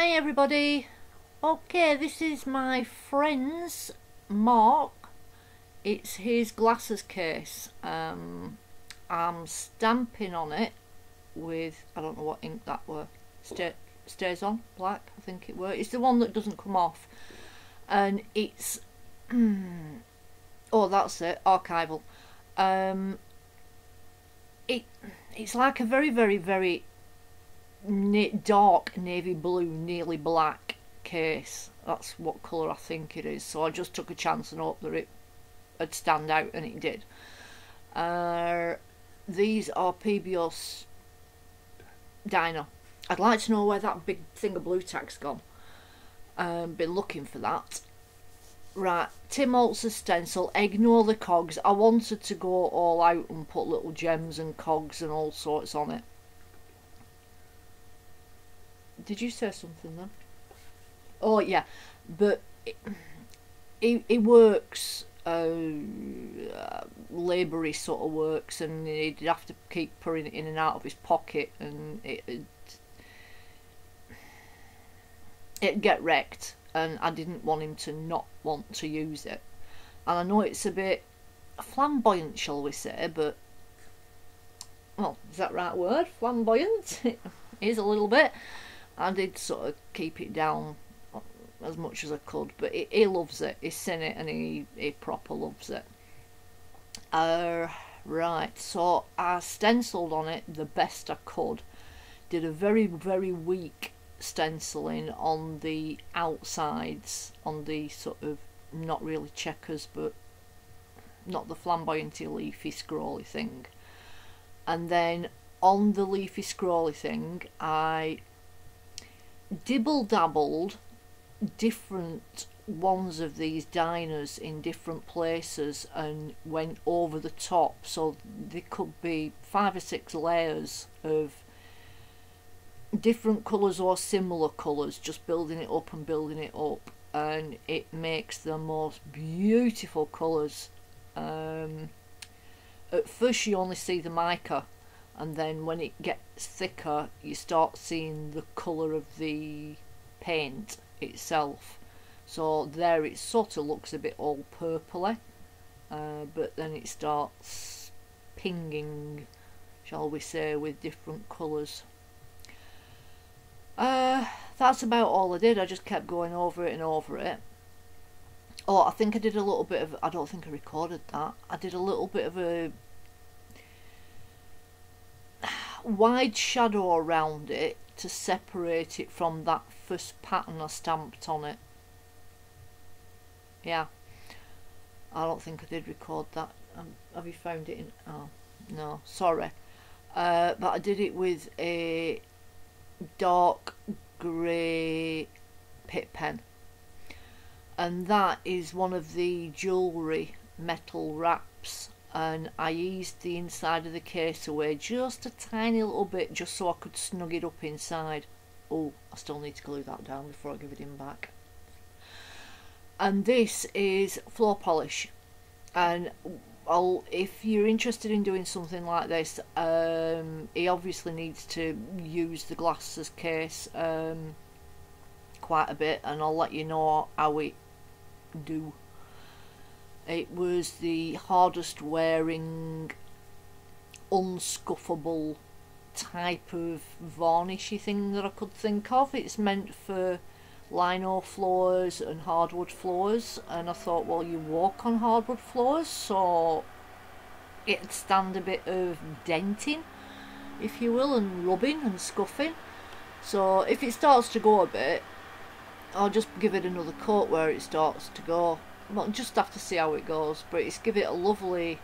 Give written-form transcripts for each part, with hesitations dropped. Hi everybody. Okay, this is my friend's Mark. It's his glasses case. I'm stamping on it with, I don't know what ink that were. Stays on, black I think it were. It's the one that doesn't come off. And it's, oh that's it, archival. It's like a very, very, very dark navy blue, nearly black case. That's what colour I think it is, so I just took a chance and hoped that it would stand out, and it did. These are Pebeo Dyna. I'd like to know where that big thing of blue tag's gone. Been looking for that. Right, Tim Holtz's stencil, ignore the cogs. I wanted to go all out and put little gems and cogs and all sorts on it. Did you say something then? Oh yeah, but it works, laboury sort of works, and he'd have to keep putting it in and out of his pocket, and it'd get wrecked, and I didn't want him to not want to use it. And I know it's a bit flamboyant, shall we say, but, well, is that right word? Flamboyant? It is a little bit. I did sort of keep it down as much as I could, but he loves it. He's seen it, and he proper loves it. Right, so I stenciled on it the best I could. Did a very, very weak stenciling on the outsides, on the sort of not really checkers, but not the flamboyanty leafy scrolly thing. And then on the leafy scrolly thing, I dibble-dabbled different ones of these Dynas in different places and went over the top, so there could be 5 or 6 layers of different colours or similar colours, just building it up and building it up, and it makes the most beautiful colours. At first you only see the mica, and then when it gets thicker you start seeing the colour of the paint itself. So there it sort of looks a bit all purpley, but then it starts pinging, shall we say, with different colours. That's about all I did. I just kept going over it and over it. Oh, I think I did a little bit of, I don't think I recorded that, I did a little bit of a wide shadow around it to separate it from that first pattern I stamped on it. Yeah, I don't think I did record that. Have you found it in, oh no, sorry. But I did it with a dark grey Pitt pen, and that is one of the jewellery metal wraps, and I eased the inside of the case away just a tiny little bit, just so I could snug it up inside. Oh, I still need to glue that down before I give it him back. And this is floor polish, and if you're interested in doing something like this, he obviously needs to use the glasses case quite a bit, and I'll let you know how it do. It was the hardest wearing, unscuffable type of varnishy thing that I could think of. It's meant for lino floors and hardwood floors, and I thought, well, you walk on hardwood floors, so it'd stand a bit of denting, if you will, and rubbing and scuffing. So if it starts to go a bit, I'll just give it another coat where it starts to go. Well, just have to see how it goes, but it's give it a lovely,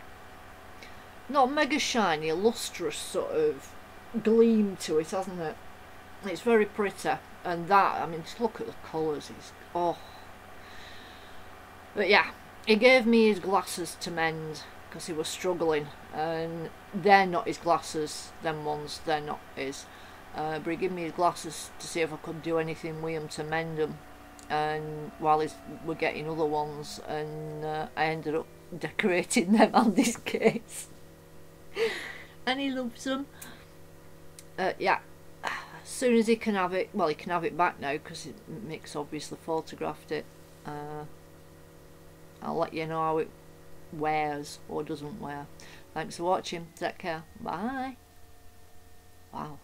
not mega shiny, lustrous sort of gleam to it, hasn't it? It's very pretty, and that, I mean, just look at the colours, it's, oh. But yeah, he gave me his glasses to mend, because he was struggling, and they're not his glasses, them ones, they're not his. But he gave me his glasses to see if I could do anything with him to mend them, and while we're getting other ones, and I ended up decorating them on this case. And he loves them. Yeah, as soon as he can have it, well, he can have it back now because Mick's obviously photographed it. I'll let you know how it wears or doesn't wear. Thanks for watching. Take care. Bye. Wow.